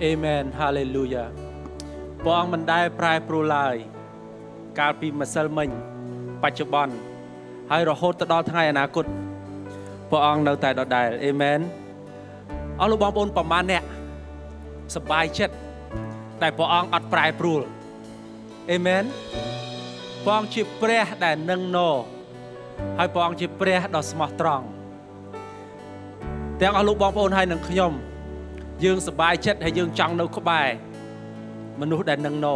เอเมนฮาเลลูยาพองมันได้พรายปลุกลายการปีมัสลิมปัจจุบันให้เราโหดตลอดทั้งไงอนาคตพระองค์เราแต่ดอดได้เอเมนเอาลูกบอลบนประมาณเนี่ยสบายเช็ดแต่พระองค์อัดปลายปลุกเอเมนพระองค์จีเปรี้ยแต่หนึ่งโนให้พระองค์จีเปรี้ยดอสมาตรองแต่เอาลูกบอลบนให้หนึ่งขยมยืงสบายเช็ดให้ยืงจังเราเข้าไปมนุษย์ได้หนึ่งโน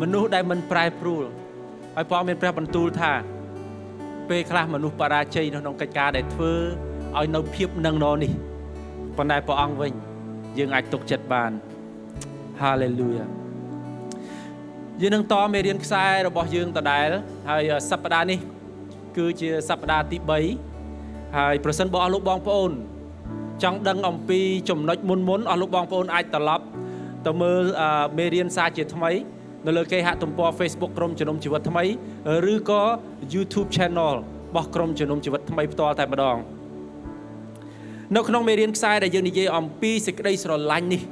มนุษย์ได้มันปลายปลุกให้พระองค์เป็นพระบรรทุลท่าเปคลามนุษย์ปราชัยน้องกกาได้ฟื้นเอาหนูเพียบนังนอนี่ปนายปองวิ่งยังไอตกเจ็ดบานฮาเลลูยายังนังต่อเมเดียนไซเราบอกยังต่อได้ไอสัปดาห์นี้คือเจสัปดาห์ที่bảyไอเปอร์เซ็นต์บอกลูกบองปอนจังดังอมปีจมน้อยมุนมุนเอาลูกบองปอนไอตลับแต่เมื่อเมเดียนไซเจ็ดทำไมนั่นเลยแค่หาตุ่มปอ Facebook กรมชนมชีวิตทำไมหรือก็ YouTube Channel บอกกรมชนมชีวิตทำไมต่อแต่มาดองนกน้องเมเรียนไซได้ยังนิยมปีสิกได้สละลันนี่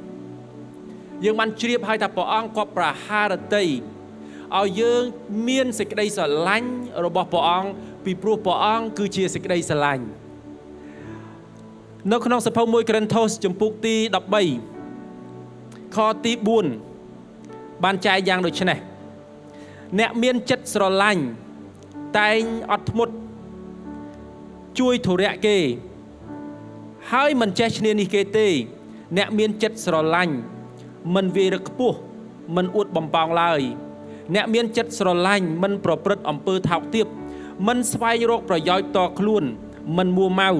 ยังมันเชียบให้แต่ปออังก็ประหารตีเอายังเมียนสิกได้สละลันเราบอกปออังปีปลูกปออังคือเชียสิกได้สละลันนกน้องสะพาวมวยกรันทอสจมพุกตีดับใบคอตีบุญบานใจยังโดยเช่นเนเมียนจัดสระลังแต่อัดหมดช่วยถูเรียกให้มันเจชเนียนิเกตีเนเมียนจัดสระลังมันเวรกปุมันอวดบ่มปองลายเนเมียนจัดสระลังมันปรบปรดอมเปอร์เท้าเทียบมันสไปโรคประยอยต่อคลุ่นมันมัวเมา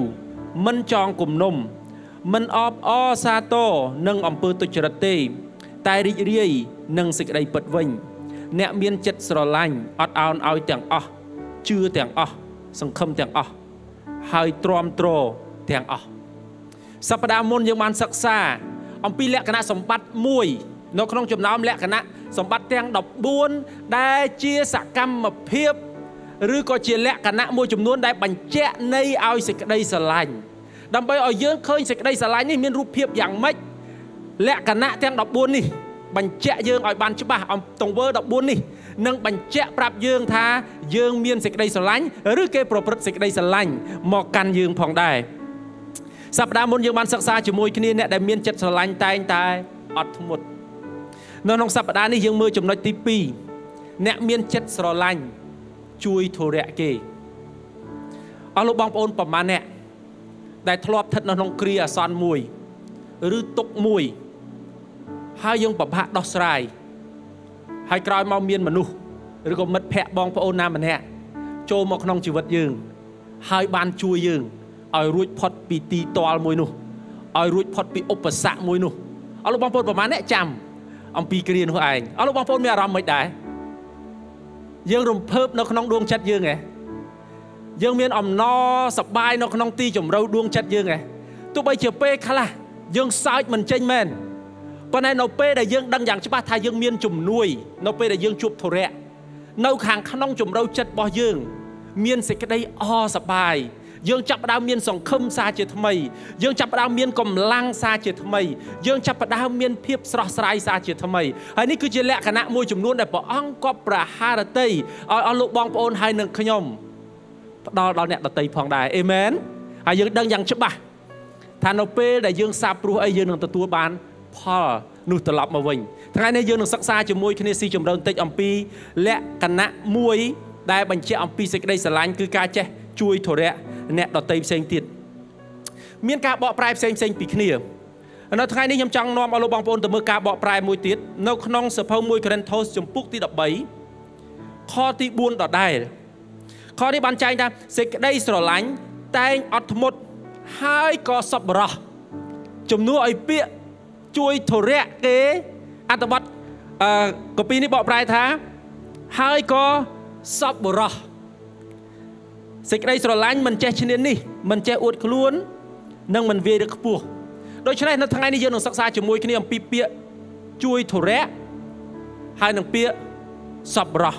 มันจองกลุ่มนมมันออบอซาโตนังอมเปอร์ตุจระเตแต่ริเรียนังสิกได้เปิดวิ่งเนเมียนจัดสระลังอดเอาเอาแต่งอชื่อแต่งอสังคมแต่งอหายตรอมโตรแต่งอสัปดาห์มนยังมันศักษาอมปีและคณะสมบัติมวยนกน้องจมน้ำและคณะสมบัติแต่งดอกบุญได้เชียสกรรมมาเพียบหรือก็เชียและคณะมวยจมนวนได้บัญเจในเอาสิกได้สระลังดำไปเอาเยอะเคยสิกได้สระลังนี่มีรูปเพียบอย่างไม่และคณะแต่งดอกบุญนี่บัญเจยังอ่อยบันใช่ป่ะเอาตรงเวอร์ดอกบุญนี่นั่งบัญเจปรับยังท่ายังเมียนสิกได้สลันหรือเกย์โปรพฤติสิกได้สลันหมอกกันยังพองได้สัปดาห์มนยังบันศักษาจมวยคณีเนี่ยได้เมียนจัดสลันตายตายอดทั้งหมดน้องสัปดาห์นี้ยังมือจมน้อยตีปีเนี่ยเมียนจัดสลันช่วยโทรเรียกเกย์เอาลูกบองปอนประมาณเนี่ยได้ทลอบทัดน้องเคลียซอนมวยหรือตกมวยให้ยังปะพะดอสไรให้กลายมาเมียนมนุษย์หรือก็มัดแพะบองพระโอนามันแห่โจมอกน้องชีวิตยืงให้บานช่วยยืงเอารุ่ยพอดปีตีตอลมวยนุเอารุ่ยพอดปีอุปสรรคมวยนุเอาลูกบองพลประมาณนี้จำเอาปีเกลียนหัวไอเอาลูกบองพลไม่รำไม่ได้ยังรวมเพิ่มนกน้องดวงชัดยืงไงยังเมียนอ่อมนอสบายนกน้องตีจมเราดวงชัดยืงไงตัวไปเฉียบเป้ขล่ะยังสายมันเจนแมนปนายนอเป้ได้ยังดังอย่างชาวบ้านไทยยังเมียนจุ่มนุยนอเป้ได้ยังจุบโทเระนอขังขนองจุ่มเราจัดบ่อยังเมียนเสกได้อ้อสบายยังจับดาวเมียนสองคมซาเจทำไมยังจับดาวเมียนกลมลังซาเจทำไมยังจับดาวเมียนเพียบสระสไลซาเจทำไมอันนี้คือเจริญคณะมวยจุ่มนุ่นแต่ปะอังก็ประหารเตยเอาลูกบองปอนไฮหนึ่งขยมเราเนี่ยตัดเตยพองได้เอเมนยังดังอย่างชาวบ้านไทยนอเป้ได้ยังซาปรูไอยังหนึ่งตัวบานพอหนูตลับมาวิ่งทั้งนี้ยืนหนึ่งสักซาจมวยคณีซีจมเราติดอัมพีและคณะมวยได้บัญชีอัมพีเสกได้สลายคือการเจช่วยโทเระแนตต่อเตยเซงติดเมียนกาเบาปลายเซงปีกเหนียวแล้วทั้งนี้ยำจังนอมอารมณ์บางปนแต่เมื่อกาเบาปลายมวยติดนกน้องสะพาวมวยคณีทอสจมปุกตีดับใบข้อที่บุญต่อได้ข้อที่บัญชีนะเสกได้สลายแต่อัตมดให้ก่อสับระจมนัวไอเปียช่วยโทเระเกอัตบัตกปีนี้บอกปลายท้าให้ก็สับระสิกได้สละลังมันเจชเนียนนี่มันเจอวดคล้วนนั่งมันเวรกปูโดยฉะนั้นทั้งไงนี่เยอะหนึ่งสักษาจมวยคนนี้ปีเปียช่วยโทเระให้หนึ่งเปียสับระ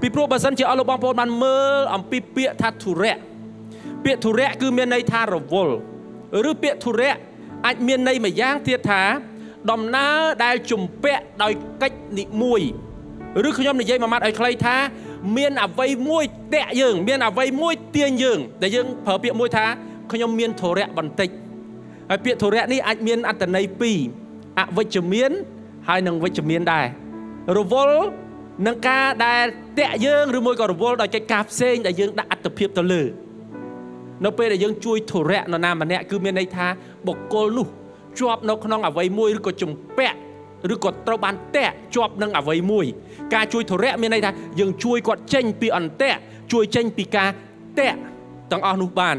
ปีโปรบัสันเจออารมณ์บางคนมันเมื่ออัมปีเปียทัดโทเระเปียโทเระคือเมียนในทารวลหรือเปียโทเระอาจเมียนในไม่ย่างเทียดถา ดมน้าได้จุ่มเปะได้เกจนิมวยหรือขย่มในใจมามาไอ้ใครท้าเมียนเอาไว้มวยเตะยิงเมียนเอาไว้มวยเตียนยิงแต่ยิงเผาเปียมวยท้าขย่มเมียนโถเระบันติไอ้เปียโถเระนี่ไอ้เมียนอันแต่ในปีเอาไว้จะเมียนให้นังไว้จะเมียนได้รบวลนังกาได้เตะยิงหรือมวยก็รบวลได้ใจกาบเซนได้ยิงได้อัตเพียบตะลือนับไปได้ยิงช่วยโถเระนนามันเนี่ยคือเมียนในท้าบกโกลุจอบนกน้องเอาไว้มวยหรือกดจุ่มเปะหรือกดตะบันเตะจอบนังเอาไว้มวยการช่วยโถเระเมียนในท้ายังช่วยกดเจนปีอันเตะช่วยเจนปีกาเตะตั้งอนุบาล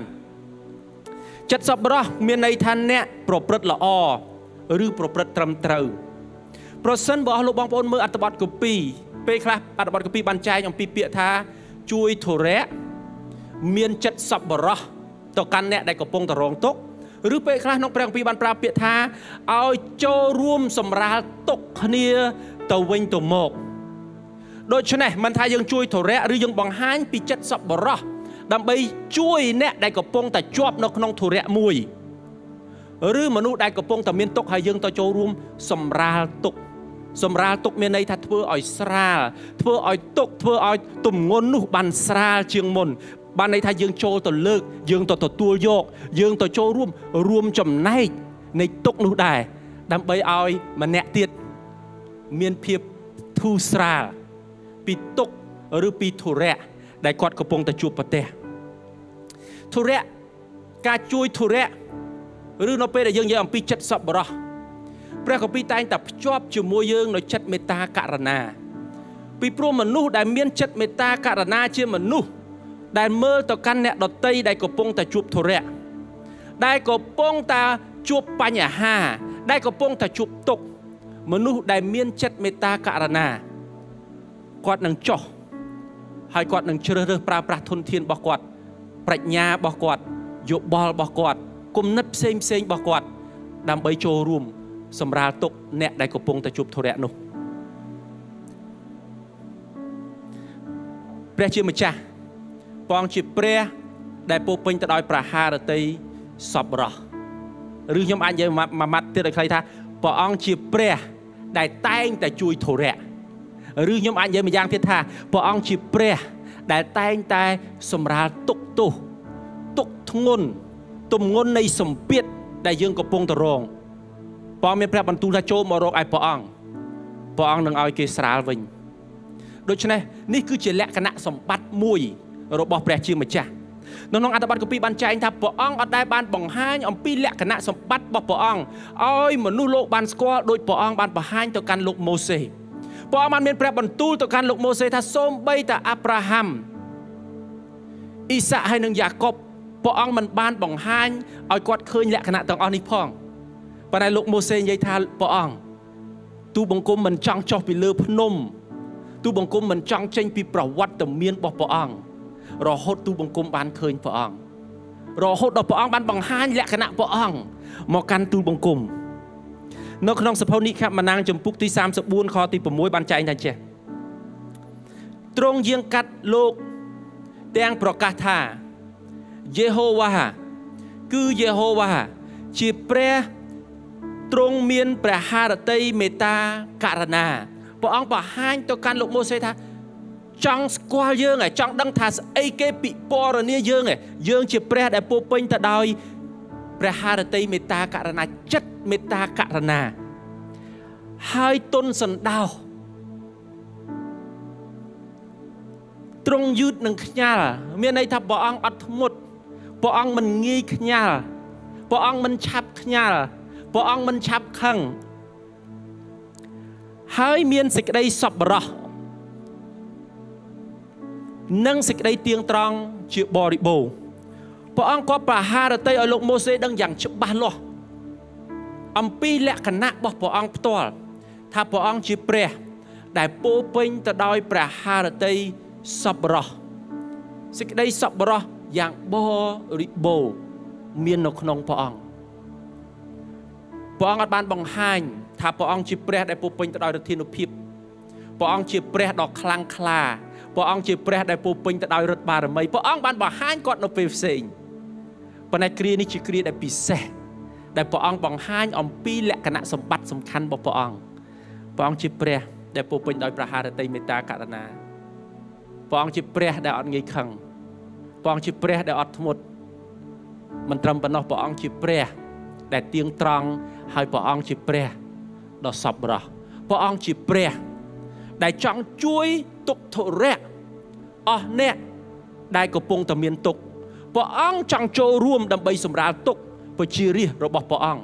จัดสับรอเมียนในท่านเนี่ยปรบประละอหรือปรบประตรำเตอเพราะฉะนั้นบอกลูกบองปนมืออัตบัตกุปีไปครับอัตบัตกุปีบันใจอย่างปีเปียท้าช่วยโถเระเมียนจัดสับรอต่อกันเนี่ยได้กระปงตะรองตกหรือไปคลาน้องแปลงปีบันปลาเปียทาเอาโจร่วมสำราตกเนียตะเวงตะหมกโดยเช่นนี้มันทายังช่วยโถเระหรือยังบังหันปีจัดสับรอดำไปช่วยแนะได้กระปงแต่จอบนกน้องโถเระมวยหรือมนุษย์ได้กระปงแต่เมียนตกหายังต่อโจร่วมสำราตกเมียนในทัดเพื่ออ่อยสราเพื่ออ่อยตกเพื่ออ่อยตุ่มงนนุบันสราเชียงมนบ้านในไทยยังโจต่อเลิกยังต่อตัวยกยังต่อโจร่วมจำในตกนู้ได้ดำไปเอามันแหนเตียดเมียนเพียบทูสราปีตกหรือปีโถเระได้กอดกระปงแต่จูบปะเตะโถเระกาจุยโถเระหรือนอเปได้ยังยังปีจัดสับรอพระกบีตายแต่ชอบจูมวยยังในจัดเมตาการนาปีโปรมนุษย์ได้เมียนจัดเมตาการนาเชื่อมนุษย์ได้เมื่อต่อกันเนี่ยดอกเตยได้กบปงแต่จูบโถเระได้กบปงแต่จูบปัญญาห้าได้กบปงแต่จูบตกมนุษย์ได้เมียนจัดเมตาการนากอดหนังจ่อหายกอดหนังเชรือปลาทนเทียนบอกอดปรัชญาบอกอดโยบอลบอกอดกุมนับเซงบอกอดดำใบโจรุมสำราตกเนี่ยได้กบปงแต่จูบโถเระนุเปรียบเชื่อมจ้าปองจีเปรย์ได้ปูปิงตะดอยประหารตีสอบรอหรือยมอันยังมามัดเตือนใครท่าปองจีเปรย์ได้แตงแต่จุยโถเระหรือยมอันยังมาย่างเตือนท่าปองจีเปรย์ได้แตงแต่สมราตุกตุกทงนตุ่มงนในสมเปียดได้ยังกระปงตะรองปองเมียแปรบรรทุกตะโจมารองไอปองหนึ่งเอาเกสราวินโดยเฉพาะนี่คือเจริญคณะสมบัติมวยเราบอกแปลชื่อมาจ้ะน้องๆอัตบัตกุปีบันใจทับปะอ่องอัดได้บานบ่งห้างอมปีแหลกคณะสมบัติบอกปะอ่องอ้อยเหมือนนู่โลกบานสกอโดยปะอ่องบานปะห้างต่อการโลกโมเสสปะอ่องมันเป็นแปรบรรทุต่อการโลกโมเสสทัศส้มใบตาอับราฮัมอิสระให้หนึ่งยากบปะอ่องมันบานบ่งห้างอ้อยกอดเคยแหลกคณะต่างอ้อนิพองปะในโลกโมเสสยายทาปะอ่องตูบงกลมมันจังจอกปีเลือพนมตูบงกลมมันจังเจงปีประวัติแต่เมียนบอกปะอ่องรอฮดตูบงกลมบานเคยปะอ่องรอฮดดอกปะอ่องบานบังหันและคณะปะอ่องหมอกันตูบงกลมนกขนองสะเพานี้ครับมานางจมพุกที่34คอที่ประมวยบานใจนั่นเจ้ตรงเยียงกัดโลกแตงประกาศท่าเยโฮวาคือเยโฮวาชีเปรตรงเมียนประหารเตยเมตาการนาปะอ่องบังหันต่อการโลกโมเสสท่าจังสกวาเยอะไงจังดังทัศไอเกปิปอร์เนี่ยเยอะไงเยอะเฉียบแปรแต่ปูปิงแต่ดอยประหารตีเมตตาการนาจัดเมตตาการนาให้ต้นสันดาวตรงยืดหนึ่งขยาเมียในทับปะอ่องอัดหมดปะอ่องมันงี้ขยาปะอ่องมันชับขยาปะอ่องมันชับขังให้เมียนสิกได้สอบรอนั่งสิกได้เตียงตรองเฉียบบริบูรณ์พระองค์ก็ประหารเตยอโลกโมเสสดังอย่างฉบับล้ออัมพีและคณะบอกพระองค์ตัวถ้าพระองค์จีเปรย์ได้ปูปิงตะดอยประหารเตยสับรอสิกได้สับรออย่างบริบูรณ์เมียนกนองพระองค์อัดบานบังหันถ้าพระองค์จีเปรย์ได้ปูปิงตะดอยทินุพิบพระองค์จีเปรย์ดอกคลังคลาพระองค์จีเปรย์ได้ปูปิงแต่ดอยรถบารมีพระองค์บันบ่หันกอดนกเปรย์เสงปนัยกรีนี่จีกรีได้ปีเส แต่พระองค์บังห้าอมปีและคณะสมบัติสำคัญบอกพระองค์จิเปรียได้ปูเป็นโดยประหารติเมตตาการนาพระองค์จิเปรียได้อดเงยขังพระองค์จิเปรียได้อดทมุดมันตรำปนพระองค์จิเปรียได้เตียงตรองให้พระองค์จิเปรียได้สอบรอพระองค์จิเปรียได้จ้องช่วยตุกโถเรศอ๋อเนี่ยได้กระปงตะเมียนตุกพระองค์จังโจร่วมดำใบสมราตุกปชีรีระบบพระองค์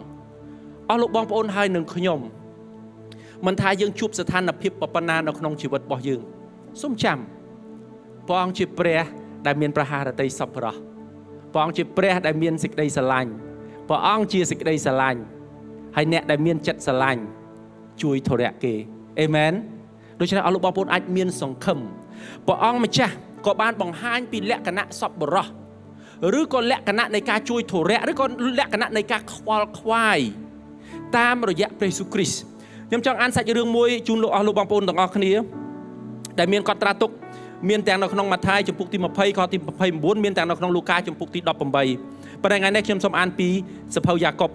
เอาลูกบอลพระองค์ให้หนึ่งขยมมันทายยังชุบสถานภิบปปนานอกนองชีวิตบ่อยึงส้มจำพระองค์จิเปรียได้เมียนประหารติสับพระพระองค์จิเปรียได้เมียนสิกได้สลายพระองค์จีสิกได้สลายให้เนี่ยได้เมียนจัดสลายช่วยโทรศัพท์เกย์เอเมนโดยเฉพาะเอาลูกบอลพระองค์อัดเมียนสองคำพระองค์ไม่ใช่ก็บ้านบังหานปีและคณะสับพระหรือก่อนและคณะในการช่วยโทรศัพท์หรือก่อนและคณะในการควายตามระยะพระสุคริสยังจังอันใส่เรื่องมวยจุนโลอาโลบางปนต่างอักนี้แต่เมียนกอตราตุกเมียนแตงนอกนองมาไทยจมพุกที่มาเพย์คอที่มาเพย์บุญเมียนแตงนอกนองลูกาจมพุกที่ดอกปมใบประเด็นงานในเชื่อมสมอันปีสภาวยากบ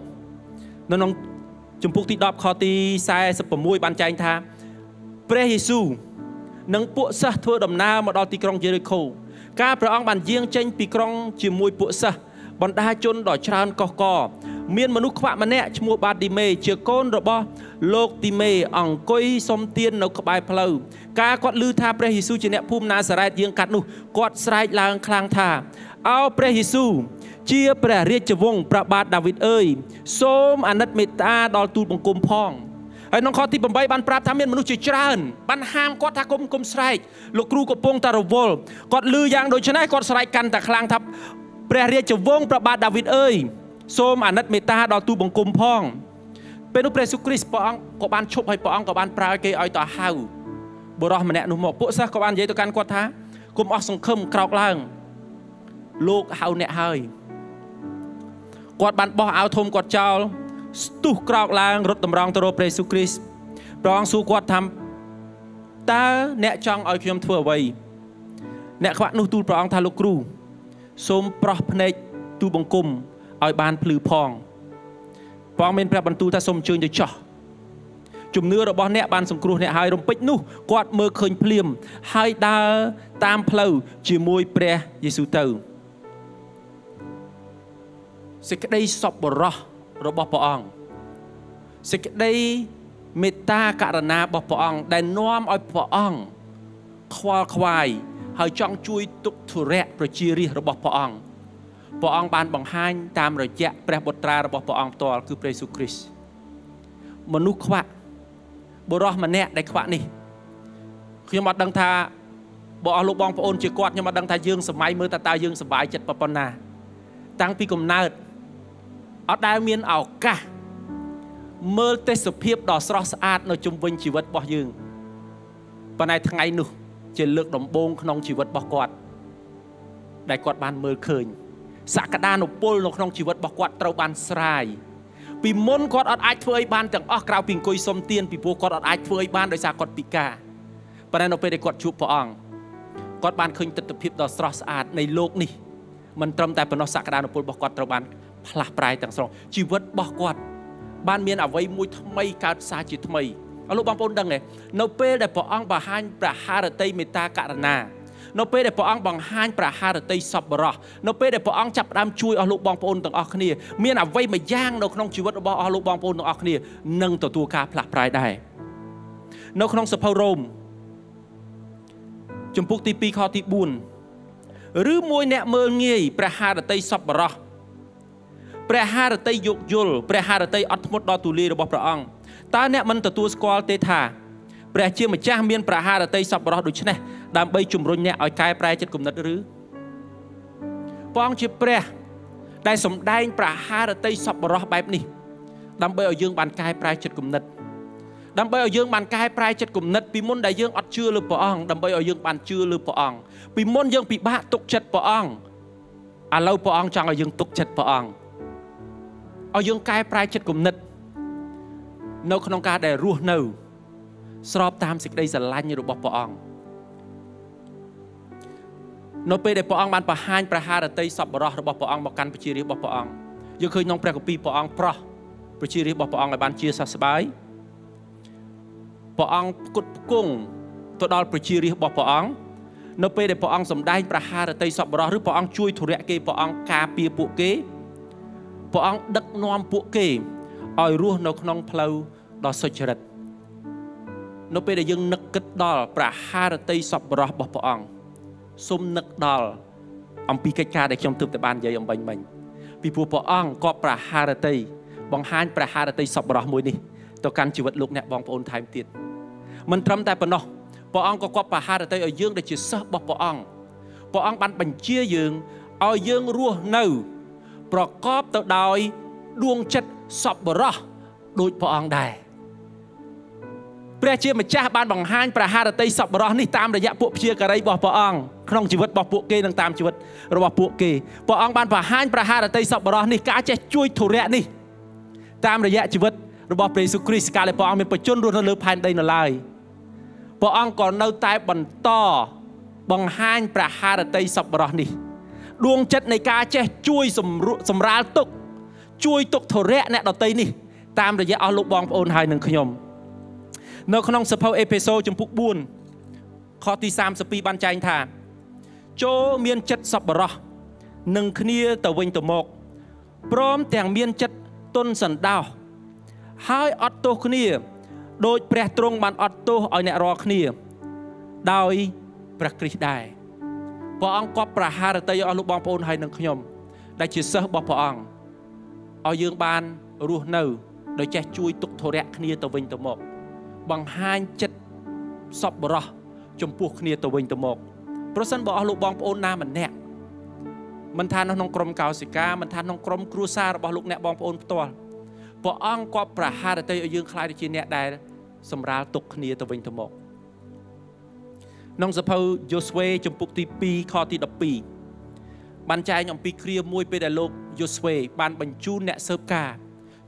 นองจมพุกที่ดอกคอที่ใส่สปมวยบันใจท่าพระเยซูนังปุษะทั่วดำนามาดอติกรองเยริโคกาพระองค์บันเยียงเจนปีกรองจิมวยปุษะบรรดาชนดอยชานกอกเมียนมนุษย์ขวามันแน่ชมัวบาดิเมเชือกโกนระบอโลกติเมอังกอยสมเตียนนกบายเพลากากอดลือทาพระเยซูเจเนภูมินาสลายเยียงกัดนุกอดสลายลางคลางทาเอาพระเยซูเชียพระเรียจวงพระบาทดาวิดเอ้ยส้มอนัตเมตตาดอลตูดบังกลมพองไอ้น้องข้อที่ผมใบบันปราบทำเมียนมนุษย์เจริญานบันหามกอดทากมกมสลายลูกครูกบพงตารวลกอดลืออย่างโดยชนะกอดสลายกันแต่คลางทับพระเรียจวงพระบาทดาวิดเอ้ยโซมอนัตเมตตาดอตูบงกลมพองเป็นอุปเรสุคริสปองกบานชกให้ปองกบานปลายเกยออยต่อเฮาบรอมันแนนุมอกปุ๊ซะกบานเยตัวการกวาดท้ากลมออกสังคมกรอกล่างลูกเฮาเนี่ยเฮยกวาดบานบ่อเอาทมกวาดเจ้าตุกกรอกล่างรถตำรองตัวอุปเรสุคริสปองสู้กวาดทำตาเนี่ยจังออยขยมทั่วไว้เนี่ยขวานุตูปองทาลูกครูโซมปลอพเนจตูบงกลมออยบานพลือพองปองเมนพระบรรทุกท่าสมเชิญจะเจาะจุ่มเนื้อระบอนเนะบานสมครูเนะหายรมปิดนู่กอดเมื่อคืนเพลียมหายดาตามเพลวจีมวยเปรเยซูเตอร์สิกได้สอบบรอระบอบปองสิกได้เมตตาการนาบอบปองได้น้อมออยปองควายหายจ้องจุยตุกทุเรศประจีรีระบอบปองพระองค์บานบังหานตามรอยแยะพระบทตราระบบพระองค์ตัวคือพระเยซูคริสต์มนุษย์ขวะบรอมันแน่ได้ขวะนี่คือยมดังทาบอลูกบองพระองค์เจกอดยมดังทายืงสมัยมือตาตายืงสบายจัดปปนาตั้งปีกมนาดเอาได้เมียนเอากะเมื่อเตสเพียบดอสรอสอาดในจุมวิญชีวิตบ่ยืงปนัยทั้งไงหนูเจเลือกดมบงขนองชีวิตบ่กอดได้กอดบานเมื่อคืนสักดานุปโปลนองชีวิตบอกว่าเตาบานสลายปีมนกอดอดไอเฟยบานต่างอ้อกราวปิงกุยสมเตียนปีปูกอดอดไอเฟยบานโดยสากอดปิกาปนันเอาไปได้กอดชุบพระองค์กอดบานเคยตัดตะพิบต่อสระสะอาดในโลกนี่มันตรมแต่ปนสักดานุปโปลบอกว่าเตาบานพลาปลายต่างสองชีวิตบอกว่าบานเมียนเอาไว้มวยทำไมการสาจิตทำไมเอาลูกบางปนดังไงเอาไปได้พระองค์บาหันประหารติเมตตาการนาโนเป้ได้พระองค์บังหานประหารติสับรอโนเป้ได้พระองค์จับดามช่วยเอาลูกบองปนต่างออกนี่เมียนเอาไว้มาย่างนกน้องชีวิตเอาลูกบองปนต่างออกนี่นั่งต่อตัวคาพลัดพลายได้นกน้องสภารมจมพุกตีปีคอตีบุญหรือมวยแนเมืองเงี่ยประหารติสับรอประหารติยกยุลประหารติอัตมดดอตุลีระบบพระองค์ตาแนมันต่อตัวสกอลเตธาประเชี่ยมาจ้างเมียนประหารติสับรอดูชนะดามใบจุ่มรุนเนี่ยออยกายปลายจัดกลุ่มนัดหรือปองจิเปรได้สมได้ประหารติสับรอแบบนี้ดามใบเอายื่นบานกายปลายจัดกลุ่มนัดดามใบเอายื่นบานกายปลายจัดกลุ่มนัดปีมนได้ยื่นอัดชื่อหรือปองดามใบเอายื่นบานชื่อหรือปองปีมนยื่นปีบ้าตกจัดปองอาเล่าปองจังเอายื่นตกจัดปองเอายื่นกายปลายจัดกลุ่มนัดนกขนองกาได้รู้เน่าสอบตามสิกได้สลายในรูปปองนเปได้ปองบานประหารติสับรอระบบปองบอกกันปชีริบบปอง ยังเคยน้องแปลกปีปองพระประชีรีบอกปองในบ้านเชียร์สัสบายปองกุดกุ้งตัวดอลประชีรีบอกปองนเปเดปองสมได้ประหารแต่สอบรอหรือปองช่วยธุระเกปองกาปีปุกเกปองดักนอมปุกเกออยรู้นกน้องเพลาดอสจริตนเปเดยังนักกึดดอลประหารแต่สอบรอบอกปองสมนักดอลอัมพีกิจการได้ชมทึบแต่บ้านใหญ่อัมบังบังปีปัวปองก็ประหารแต่บางฮันประหารแต่สอบรอมวยนี่ต่อการชีวิตลูกเนี่ยบางปอนไทม์ติดมันทำแต่ปนอปองก็ควบปะฮาแต่เอายื่นได้จีเสบปองบันบัญชียื่นเอายื่นรัวเนื้อประกอบตัวดอยดวงจัดสอบบรอโดยปองได้เปรียบเทียบมาจากบ้านบังฮันประฮาแต่สอบบรอนี่ตามระยะพวกเชียกระไรบอกปองครองชีวิตบอกพวกเกย์ต่างตามชีวิตระบบพวกเกย์ปองบ้านประฮานประฮาแต่สอบบรอนี่การจะช่วยทุเรศนี่ตามระยะชีวิตระบบพระเยซูคริสต์การเลยปองเป็นปัจจุบันเราเลือกพันได้นั่นเลยปองก่อนเราตายบรรทอบังฮันประหารแต่สับรอนี่ดวงจัดในกาเจช่วยสมราตุกช่วยตุกเทเรศเนี่ยเราตีนี่ตามระยะเอาลูกบองโอนหายหนึ่งขยมในขนมสเปาเอเปโซจมพุกบุญข้อที่3สปีบันใจทานโจเมียนจัดสับรอหนึ่งคเนียตะเวงตะหมกพร้อมแต่งเมียนจัดต้นสันดาวให้อดตัวคเนียโดยแปรตรงบันอดตัวเอาเนี่ยรอขี้ดาวประกฤษได้พอองก็ประหารแต่ยอลูกบองปนให้หนึ่งขยมได้จิตเสบบพอองเอายืงบานรูนเอาโดยแจช่วยตุกโทเรคเนียตะเวงตะหมกบังฮันจัดสอบบรอจมพวกเนียตะเวงตะหมกเพราะฉะนั้นบอกเอาลูกบองปนน้ามันแน่มันทานน้องกรมเก่าสิกามันทานน้องกรมครูซาบอกลูกเนี่ยบองปนตัวพอองก็ประหารแต่ยอยืงคลายจิตเนี่ยได้สำราญตกเนียตะเวงตะหมกน้องสะเพาโยสเวจมปุกตีปีคอตีดับปีบรรจัยน้องปีเคลียมวยไปแต่โลกโยสเวบานบรรจุเนเซอร์กา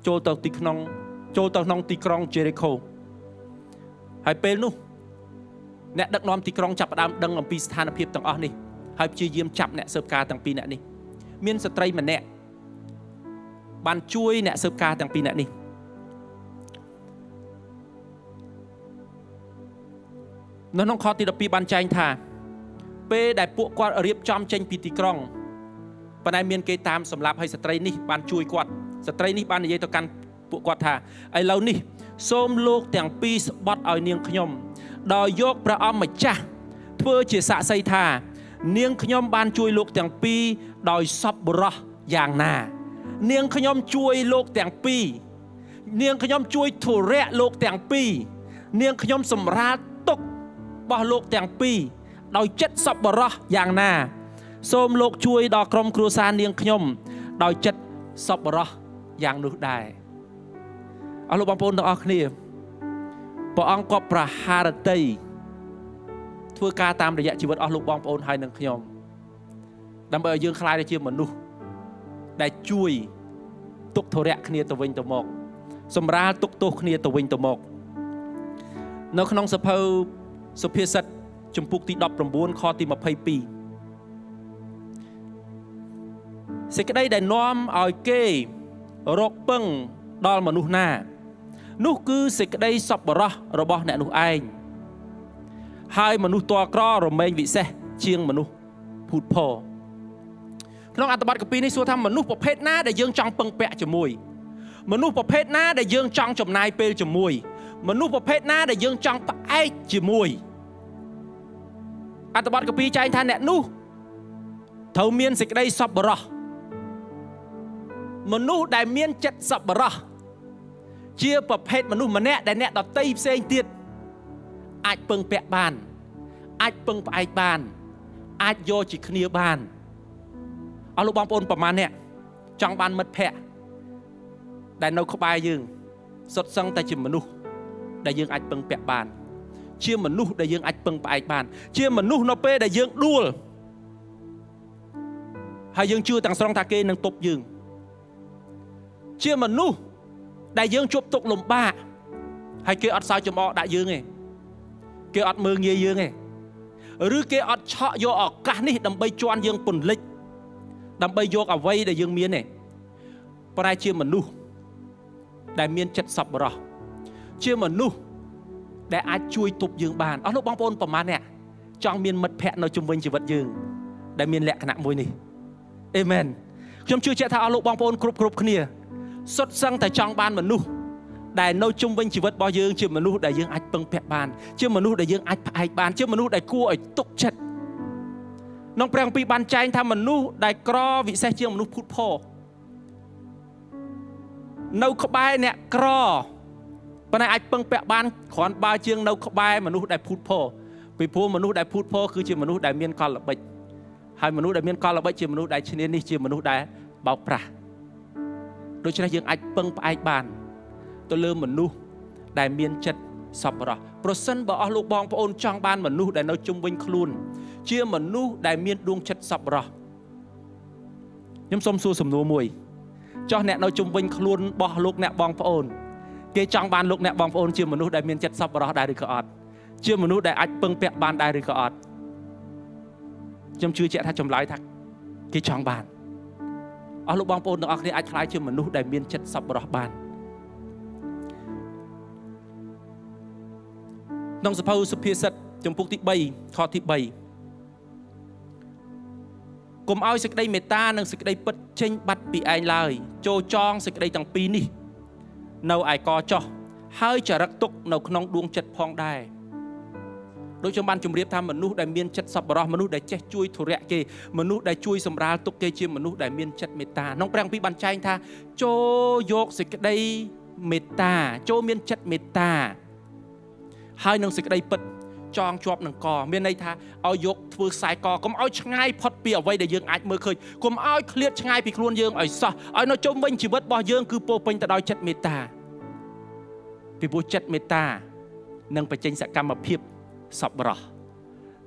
โจตติขนองโจตนองตีกรองเจริโคหายเปนุเนดักนอมตีกรองจับดามดังน้องปีสถานอภิบต่างอ้อนี่หายจีเยี่ยมจับเนเซอร์กาต่างปีเนนี่เมียนสตรีมันเนบานช่วยเนเซอร์กาต่างปีเนนี่น้องคอติดปีบันใจทาเปได้พวกกวาดเรียบจอมเจนปีติกรองปนายเมียนเกยตามสำหรับให้สตรีนี่บันช่วยกวาดสตรีนี่บันยายต่อกันพวกกวาดทาไอเรานี่ส้มโลกแต่งปีสบัดเอาเนียงขยมดอยยกประอมมาจ้าเพื่อเจสะไซทาเนียงขยมบันช่วยโลกแต่งปีดอยซับบรออย่างนาเนียงขยมช่วยโลกแต่งปีเนียงขยมช่วยถั่วแระโลกแต่งปีเนียงขยมสมราตกบ่โลกแต่งปีดอยเจ็ดสับบรออย่างนาส้มโลกช่วยดอกกรมครูซานเนียงขยมดอยเจ็ดสับบรออย่างนุได้เอาลูกบางปนดอกนี่ปองก็ประหารตีทั่วกาตามระยะชีวิตเอาลูกบางปนหายหนึ่งขยมดับเบิลยืนคลายได้เชี่ยเหมือนนุได้ช่วยตุกโทเรคเนียตะเวงตะหมกสมราตุกโตเนียตะเวงตะหมกนกน้องสะเพาสุภาษิตจมพุกที่ดับประมวลข้อที่มาพายปีเสกได้น้อมออยเกยรกเป่งดอลมนุษย์หน้านุคือเสกได้สับบรอระบอแนนุไอให้มนุษย์ตัวกรอรเมงวิเศษเชียงมนุษย์พูดพอน้องอัตบัตกับปีในส่วนทำมนุษย์ประเภทหน้าได้ยื่นจังเป่งแปะจมวยมนุษย์ประเภทหน้าได้ยื่นจังจมนายเปลจมวยมนุษย์ประเภทหน้าได้ยื่นจังปะไอจมวยอัตบัตกับปีใจท่านเนี่ยนู้เท่าเมียนสิกได้สับบรอมนุษย์ได้เมียนเจ็ดสับบรอเชี่ยประเภทมนุษย์มาแน่ได้แน่ต่อเตี๊ยเซนเตียดอาจเปิงแปะบานอาจเปิงปะไอบานอาจโยจิคเนียบานเอาลูกบางปนประมาณเนี่ยจังบานมัดแพะได้นกขบายยืงสดซังแต่จิมนุษย์ได้ยืงอาจเปิงแปะบานเชี่ยมนุษย์ได้ยังอัดเปิงไปอัดบานเชี่ยมนุษย์นอเป้ได้ยังดูลให้ยังชื่อต่างสองตาเกนังตบยังเชี่ยมนุษย์ได้ยังจบตกลมบ้าให้เกอัดสาวจมอได้ยังไงเกอัดมือเยยังไงหรือเกอัดเฉาะโยออกกะนี่ดำใบจวนยังปุ่นเล็กดำใบโยกเอาไว้ได้ยังเมียนไง ปลายเชื่อมันนู่ได้เมียนจัดสับหรอเชื่อมันนู่ได้อาช่วยตุบยืงบานเอาลูกบางปนประมาณเนี่ยจองเมียนมัดแพะในจุ่มวิญจิวัดยืงได้เมียนแหลกขณะมวยนี่เอเมนจำชื่อเจ้าท้าเอาลูกบางปนกรุบกรุบขึ้นเนี่ยสดสั่งแต่จองบานมันนู่ได้ในจุ่มวิญจิวัดบอยยืงเชื่อมันนู่ได้ยืงอาจปังแพะบานเชื่อมันนู่ได้ยืงอาจไอบานเชื่อมันนู่ได้กู้ไอตุกเช็ดน้องแปลงปีบันใจทำมันนู่ได้กรอวิเศษเชื่อมันนู่พูดพ่อนกบายเนี่ยกรอปนัยไอ้เปิงแปะบ้านขอนบาเชียงนกบายมนุษย์ได้พูดพ่อปีพูมนุษย์ได้พูดพ่อคือเชื่อมนุษย์ได้เมียนกอลละไปให้มนุษย์ได้เมียนกอลละไปเชื่อมนุษย์ได้ชนิดนี้เชื่อมนุษย์ได้เบาปราโดยเฉพาะยังไอ้เปิงไอ้บ้านตัวเลื่อมมนุษย์ได้เมียนจัดสับหรอโปรเซนบอกลูกบองพระองค์จองบ้านมนุษย์ได้นกจุ่มวิญคลุนเชื่อมนุษย์ได้เมียนดวงจัดสับหรอยำส้มซูสมนัวมวยจอแนนจุ่มวิญคลุนบอลูกแนบองพระองค์เกจังบานลูกแนบองพระองค์เชื่อมนุษย์ได้เมียนจัดสับหรอได้หรือกอดเชื่อมนุษย์ได้อัดเปิงแปะบ้านได้หรือกอดจำชื่อเจ้าท่าจำลายทักเกจังบานลูกบองพระองค์ต้องออกในอัดคล้ายเชื่อมนุษย์ได้เมียนจัดสับหรอบ้านน้องสภาสุพิสัตจำพวกที่ใบข้อที่ใบกลุ่มเอาสิกได้เมตาหนังสิกได้ปัดเชงบัดปีไอลายโจจองสิกได้ต่างปีนี่เนาไอกอจ่อให้จะรักตุกเนาขนองดวงจัดพองได้โดยชาวบ้านจุ่มเรียบทำมนุษย์ได้เมียนจัดสับรอมนุษย์ได้เจ๊ช่วยทุเรศเกมนุษย์ได้ช่วยสำราญตุกเกจิมนุษย์ได้เมียนจัดเมตาน้องแปลงพิบันใจท่าโจโยกสิกได้เมตาโจเมียนจัดเมตาให้หนังสิกได้ปัดจองชอบหนังกอเมียนในท่าเอายกฟือสายกอกลมเอาชง่ายพอดเปียไว้ได้ยืงอัดเมื่อเคยกลมเอาเคลียร์ชง่ายปีกล้วนยืงไอ้ซะไอ้น้อยจมวิญชีวิตบ่อยืงคือโปเป็นแต่ดอยจัดเมตาปีบูจัดเมตานังปัจจัยสักกรรมมาเพียบสับหรอ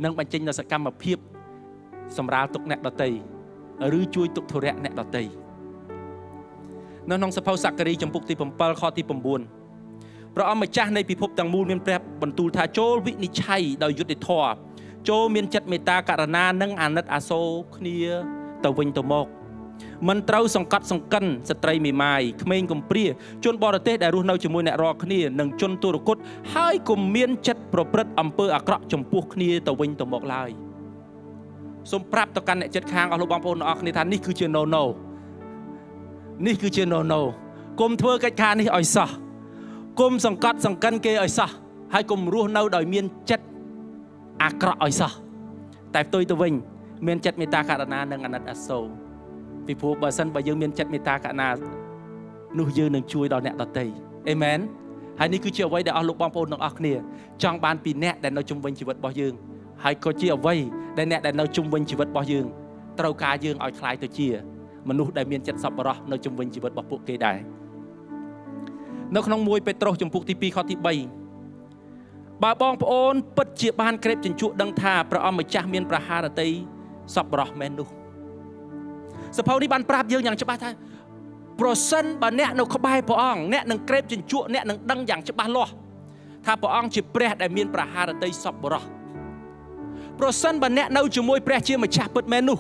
นังปัจจัยสักกรรมมาเพียบสำราตกแนดอตีหรือช่วยตกทุเรศแนดอตีน้องสะเพาสักกะรีจำปุกตีผมเปิลข้อที่ผมบุญเราเอามาจ้าในพิภพต่างมูลเมียนแปรบรรทุธาโจวินิชัยดาวยุทธทอโจเมียนจัดเมตตาการนานังอานัตอาโซคเนียตะวินตะมกมันเต้าสังกัดสังกันสตรีมีไม้เขมงกุมเปรี้ยจนบอระเตได้รู้เน่าจมูกแนรอคเนียหนังจนตัวกุดให้กุมเมียนจัดประพฤติอำเภออักระจมพูคเนียตะวินตะมกลายสมปราบต่อกันในจัดคางเอาลูกบอลปนออกในฐานนี่คือเจโนโนนี่คือเจโนโนกลมเทอกัดคานี่อ่อยซะกลมสังกัดสังกันเกย์ไอ้ซะให้กลมรู้เน่าดอยเมียนจัดอากระไอ้ซะแต่ตัวตัวเองเมียนจัดเมตตาการนาหนังอนัตอโศกปีพูบาสันบายืมเมียนจัดเมตตาการนาหนูยืมหนึ่งช่วยดอยแนตตีเอเมนให้นี่คือเชื่อไว้ได้เอาลูกบอลปนน้องอักเนี่ยจังบานปีแนตแต่เราจุ่มวิญชีวิตบอยืมให้ก็เชื่อไว้ได้แนตแต่เราจุ่มวิญชีวิตบอยืมเตากายืมอ่อยคลายตัวเชื่อมนุษย์ได้เมียนจัดสับระเราจุ่มวิญชีวิตบอปุกเกย์ได้นักน้องมวยไปตรวจจมพุกที่ปีข้อที่ใบบาบองพระองค์ปัจเจียบานเครปจันจุดังท่าพระอมจ่าเมียนประหารตีสับหรอแมนดูสภาวิบันปราบเยอะอย่างฉบับไทยโปรเซนบะแนะนกขบายพระองค์แนะนังเครปจันจุแนะนังดังอย่างฉบับล้อถ้าพระองค์จีเปรตได้เมียนประหารตีสับหรอโปรเซนบะแนะนำจมวยเปรตเจียมจ่าเปิดแมนดู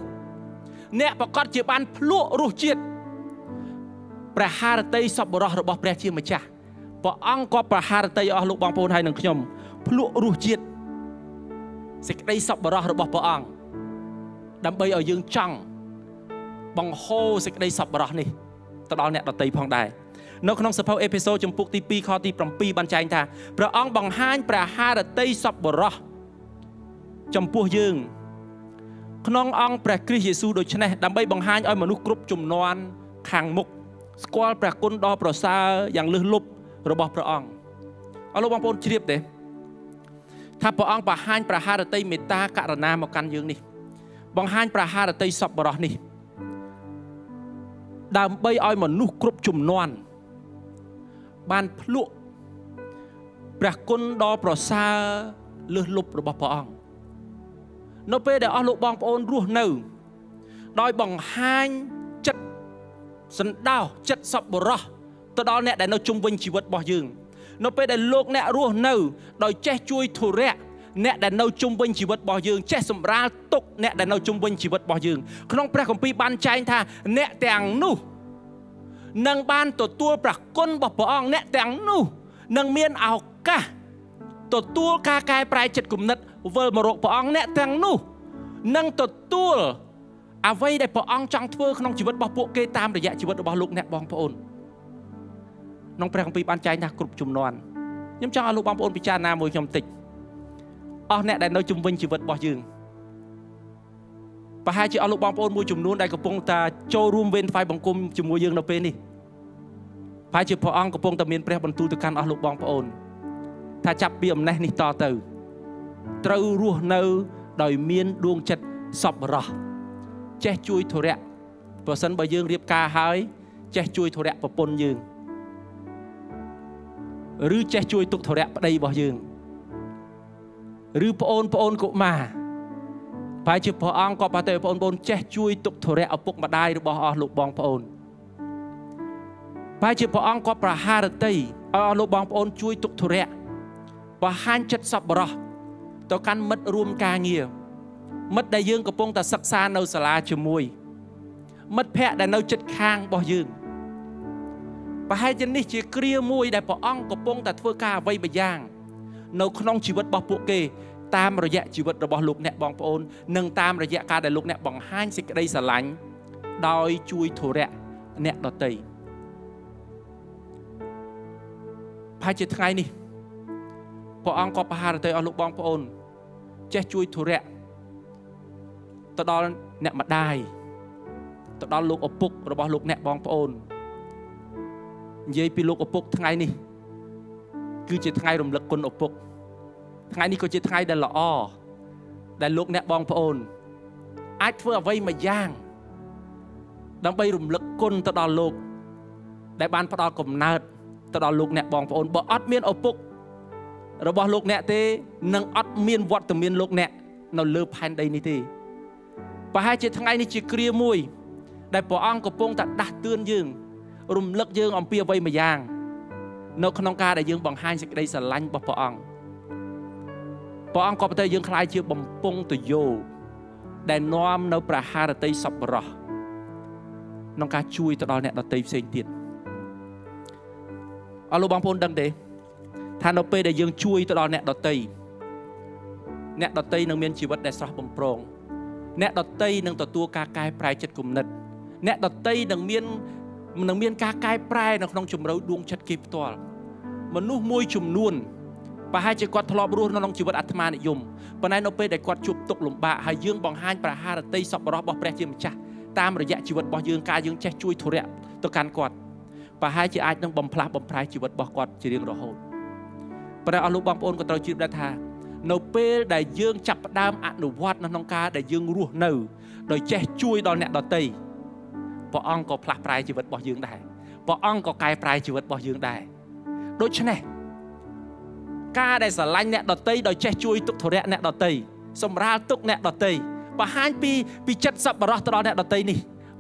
แนะประกอบเจียบานพลุรูจิตประหารตีสับรอระบบประเทศมาจ้าปะอังก็ประหารตีอลูกบางปูนไทยหนึ่งขยมพลุรูจิตสิกได้สับรอระบบปะอังดับเบิลเอายืงจังบังโฮสิกได้สับรอนี่ตอนเนี่ยเราตีพองได้นกน้องสภาเอพิโซดจมปุกตีปีคอตีปรำปีบรรจัยท่าประอังบังฮันประหารตีสับรอจมพูยืงน้องอังประคริสเยซูโดยชนะดับเบิลบังฮันเอามนุษย์กรุบจุ่มนอนคางมุกสกอลประกุนดอประสาอย่างลึกลับระบบพระองค์เอาลูกบางปนเทียบเด้ถ้าพระองค์ประหารประหารตีเมตตาการนามากันยืงนี่บังหารประหารตีสับรอนี่ดำใบอ้อยเหมือนนุกรุบจุ่มนวลบานพลุประกุนดอประสาลึกลับระบบพระองค์นเปเดเอาลูกบางปนรู้หนึ่งโดยบังหารสันดาวจัดสับรอตอนนี้ได้นจุ่มวิญชีวิตบ่ยืงนไปได้โลกเนี่ยรู้เน่าโดยแจ้ช่วยทุเรศเนี่ยได้นจุ่มวิญชีวิตบ่ยืงแจ้สมราตกเนี่ยได้นจุ่มวิญชีวิตบ่ยืงขนมพระของปีบันใจท่าเนี่ยแต่งนู่ นังบ้านตัวตัวปรักก้นบพองเนแต่งนู่นังเมียนเอากะตัวตัวกากายปลายจัดกลุ่มนัดเวอร์มรกพองเนแต่งนู่นังตัวตัวเอาไว้ได้พองจังทัวขนมชีวิตบพวกเกยตามระยะชีวิตบลุกเนบองพอนน้องแปลงปีปันใจนะกลุ่มจุ่มนอนยิ่งจังลูกบางพอนพิจารณามวยยมติดอ๋อเนได้น้อยจุ่มวิญชีวิตบยืงปะให้จีเอาลูกบอลปอนมวยจุ่มนู้นได้กระโปรงตาโจรูมเวนไฟบังคุมจุ่มมวยยืนเราเป็นนี่ปะให้จีพออังกระโปรงตาเมียนเปรียบบรรทุกตัวการเอาลูกบอลปอนถ้าจับเบี่ยมในนี่ต่อเติร์เติร์รัวเนื้อโดยเมียนดวงจัดสอบรอแจ้ช่วยโทระประสันบยืงเรียบกาหายแจ้ช่วยโทระปปนยืงหรือแจ้ช่วยตุกโทระประเดี๋ยวบยืงหรือปอนปอนกุมาไปเจอพออังก็ไปเตะพออนบอลเจ๊ช่วยตุกโทเรเอาปุกมาได้หรือบอลลูกบอลพออนไปเจอพออังก็ประหารตีเอาลูกบอลพออนช่วยตุกโทเรประหารจัดสับรอต่อการมัดรวมกาเงียมัดได้ยืงกระโปรงแต่สักซานเอาสลาจมวยมัดแพะได้เอาจัดคางบอยืงไปให้เจนนี่เจี๊ยเกลียมวยได้พออังกระโปรงแต่เฟื่อกาไว้ใบย่างเอาขนมชีวิตบอปุกเกตามระยะชีวิตระบอบลูกเนบองปอนหนึ่งตามระยะการได้ลูกเนบองห้าสิบได้สลายโดยช่วยโทเรเนบดตีพายเจตไงนี่พอองค์กบพาเตยเอาลูกบองปอนเจ้าช่วยโทเรตอนเนบมาได้ตอนลูกอปุกระบอบลูกเนบองปอนยัยปีลูกอปุกทั้งไงนี่คือเจตไงรวมหลักคนอปุกไงนี่ก็จะไงเดินละอ้อแต่ลูกเนี่ยบองพระอนอาจเพื่อไว้มาย่างดังไปรุมลึกก้นตลอดลูกได้บ้านพระอกมนาดตลอดลูกเนี่ยบองพระอนบ่อัดเมียนอปุกเราบ่ลูกเนี่ยเต้นังอัดเมียนวัดแต่เมียนลูกเนี่ยเราเลือกพันใดนี่ทีไปให้จะไงนี่จะเกลียมวยได้พระองค์กระโปรงแต่ดัดเตือนยืงรุมลึกยืงอมเปียไว้มาย่างเราขนมกาได้ยืงบองไฮสิได้สลันบ่พระองค์พออังกอปเตยยังคลายเชือกบ่มปงตัวโยแต่น้อมนประหารเตยสับรอน้องการช่วยตลอดเนี่ยเราเตยเสียงเตียนเอาลูกบางพลดังเดชทานเราเปย์ได้ยังช่วยตลอดเนี่ยเราเตยนังเมียนชีวิตได้สระบ่มปรงเนี่ยเราเตยนังต่อตัวกากายปลายจัดกลุ่มนัดเนี่ยเราเตยนังเมียนกากายปลายนักน้องจุ่มเราดวงชัดกีบตัวมันนุ่มมวยจุ่มนุ่นปะให้เจ้ากอดทลอบรู้น้องชีวิตอัตมานิยมปะนายนเปย์ได้กอดจุบตกหลุมบะให้ยืงบองห้านประหารตีสอบรอบอแปรจิมจ่าตามระยะชีวิตบอยืงกายยืงแช่ช่วยทุเรศต่อการกอดปะให้เจ้าอาจต้องบ่มพลาบ่มพลายชีวิตบอกอดจะเรียงรอโหดปะนายอารมณ์บางปนก็ตระจิบได้ทานเปย์ได้ยืงจับดามอนุวัตน้องกาได้ยืงรู้เนื้อโดยแช่ช่วยดอนแนดตีปะองก็พลาปลายชีวิตบอยืงได้ปะองก็กายปลายชีวิตบอยืงได้โดยเช่นกาได้สลายเนี่ยดอตีโดยแช่ช่วยตุกโทเรเนี่ยดอตีสมราตุกเนี่ยดอตีปะหานปีจัดสับรอตลอดเนี่ยดอตีนี่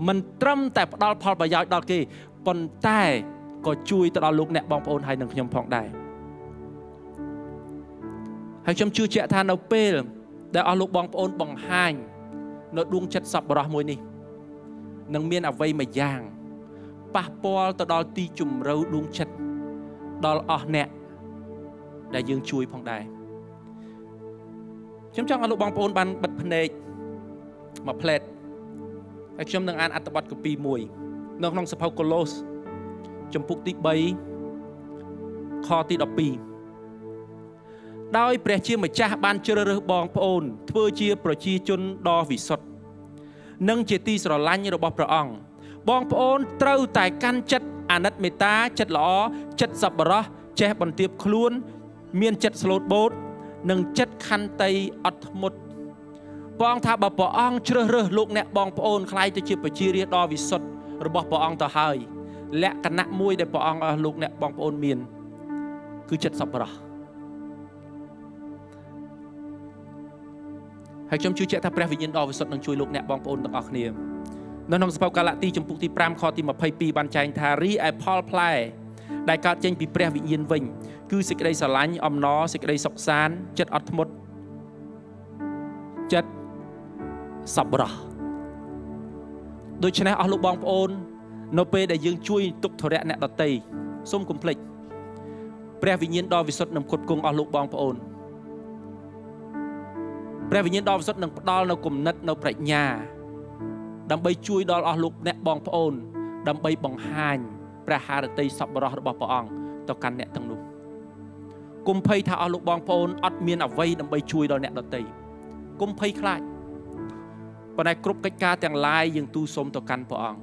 มันตรมแต่ดอลพอลประหยัดดอกีปนใต้ก็ช่วยตลอดลูกเนี่ยบองปอนให้หนึ่งขยมพองได้ให้ชมชื่อเจ้าทานเอาเปลได้เอาลูกบองปอนบองหานนดวงจัดสับรอมวยนี่นังเมียนเอาไว้มาย่างปะปอลตลอดตีจุ่มเราดวงจัดดอลอเนี่ยได้ยืงช่วยพองได้ชมช่างอาลูกบองปอนบันบัดพเนกมาเพลดไอชมหนึ่งอันอัตบัตกับปีมวยน้องสะพาวโกโลสจมพุกติใบคอติดอกปีได้เปรียบเชียร์มาจ้าบันเจริญบองปอนเพื่อเชียร์ประชีจนดอวิสต์นั่งเจตีสระลันยระบอบพระองค์บองปอนเต้าแต่กันจัดอานัตเมตตาจัดหล่อจัดสับระแจ้บันเตียบคล้วนเมียนจัดสโลดโบดหนึ่งจัดคันไตอัดหมดปองท่าบ่ปองเชื่อเรือลูกเนี่ยบองปอนคลายจะเชื่อไปชีเรียดอวิสต์ระบบปองต่อหายและคณะมวยได้ปองลูกเนี่ยบองปอนเมียนคือจัดสับระให้ชมช่วยเจ้าท่าพระวิญญาณอวิสต์นั่งช่วยลูกเนี่ยบองปอนต่างออกเนี่ยน้องสปาวกาลตีจมพุกที่พรามคอตีมาภัยปีบันใจทารีไอพอลพลายได้การเจนปีเปรียบวิญญาณวิ่งคือสิกได้สลายอมน้อสิกได้สกสารจัดอัตมดจัดสับระโดยชนะอาลูกบองปอน นเปได้ยืนช่วยตุกทะเลแนตตีส้มคอมเพล็กแปรวิญญาณดอวิสุทธิ์นำขดกงอลูกบองพระองค์แปรวิญญาณดอวิสุทธิ์นำดอลนำกลุ่มนัดนำปริญญาดำไปช่วยดอลอลูกแนตบองพระองค์ดำไปบังหันแปรหาตีสับบรอดบองพระองค์ต่อการแนตตั้งนุ่มกุมภัยท้าอลูกบองพระองค์อัดเมียนเอาไว้ดำไปช่วยดอลแนตตีกุมภัยคลายปนัยกรุบกิจการแต่งลายยังตูสมต่อการพระองค์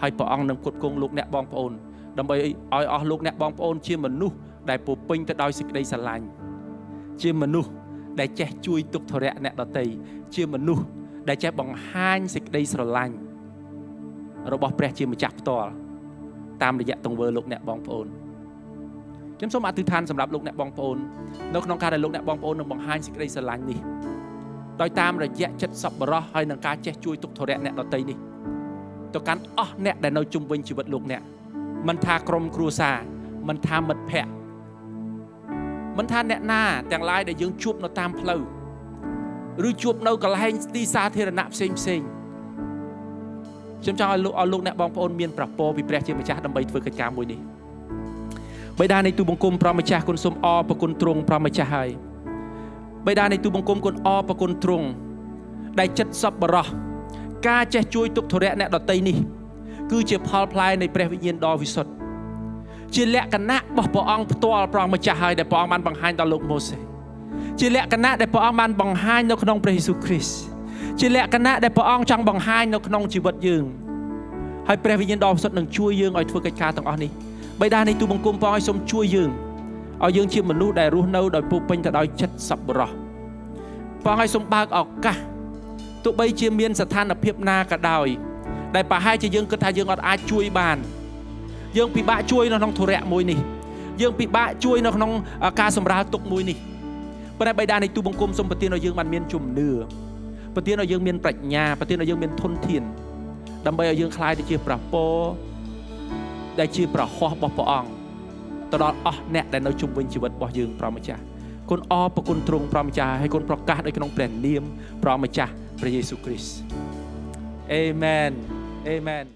ให้พระองค์นำขดกงลูกแนตบองพระองค์ดำไปอ้อยลูกแนตบองพระองค์เชื่อมันนุ่มได้ปูปิงแต่ดอยสิกได้สลายเชื่อมนุษย์ได้แจกช่วยตุกทะเลแนตตีเชื่อมนุษย์ได้แจกบังหันสิกได้สลายเราบอกแปลเชื่อมจับต่อตามระยะตรงเวอร์ลูกแนตบองพระองค์จำสมอธิษฐานสำหรับลูกแนตบองพระองค์นกนกการได้ลูกแนตบองพระองค์นำบังหันสิกได้สลายนี่โดยตามระยะจัดสับรอให้นางการแจกช่วยตุกทะเลแนตตีนี่ต่อการอ้อแนตได้นำจุ่มวิญชีวิตลูกแนตมันทากรมครูซามันทามัดแพะมันท่านแน่หน้าแต่งลายได้ยังชุบเราตามเพลาหรือชุบเรากับลายตีซาเทระนับเซ็งจำใจเอาลูกแนบองพระองค์เมียนปรับโปปีแปรเชื่อมจ่าดำไปฝึกกิจการมวยนี้ใบดาในตูบงกลมพระมจ่าคนสมอประกุลตรงพระมจ่าให้ใบดาในตูบงกลมคนอประกุลตรงได้จัดซับบรอกาจะช่วยตุกทะเลแนดตีนี่คือเจ็บพอพลายในแปรวิญญาณดอวิสุทธิ์จิเลกันนะบอกพระองค์ตัวพระองค์มาจ่ายแต่พระองค์มันบังหันต่อลูกโมเสสจิเลกันนะแต่พระองค์มันบังหันในขนมพระเยซูคริสต์จิเลกันนะแต่พระองค์จังบังหันในขนมชีวิตยืงให้พระวิญญาณดอวิสุทธิ์หนึ่งช่วยยืงเอาฝึกกิจการต่างอันนี้ใบด้านในตัวบังคุมพระองค์ทรงช่วยยืงเอายืงชีวิตมนุษย์ได้รู้นู้ได้ปูเป็นแต่ได้ชัดสับรอพระองค์ทรงบากออกกะตัวใบเชียมเมียนสถานอภิบนากระดอยได้ป่าให้จะยืงกระทายยืงอดอาช่วยบานยังปีบะช่วยน้องทุเรศมวยนี่ยังปีบะช่วยน้องกาสมราตุกมวยนี่ประเด็นใบดานในตูบังกลมสมปฏิโนยังมันเมียนจุ่มเนื้อปฏิโนยังเมียนปรัชญาปฏิโนยังเมียนทนถิ่นดำใบยังคลายได้ชื่อประโปได้ชื่อประคอปปองตลอดอ๋อแน่แต่เราจุ่มวิญชีวิตบ่ยังพร้อมจ่าคนอ๋อประคุณตรงพร้อมจ่าให้คนประกาศได้ขนมเปลี่ยนเนียมพร้อมจ่าพระเยซูคริสต์เอเมนเอเมน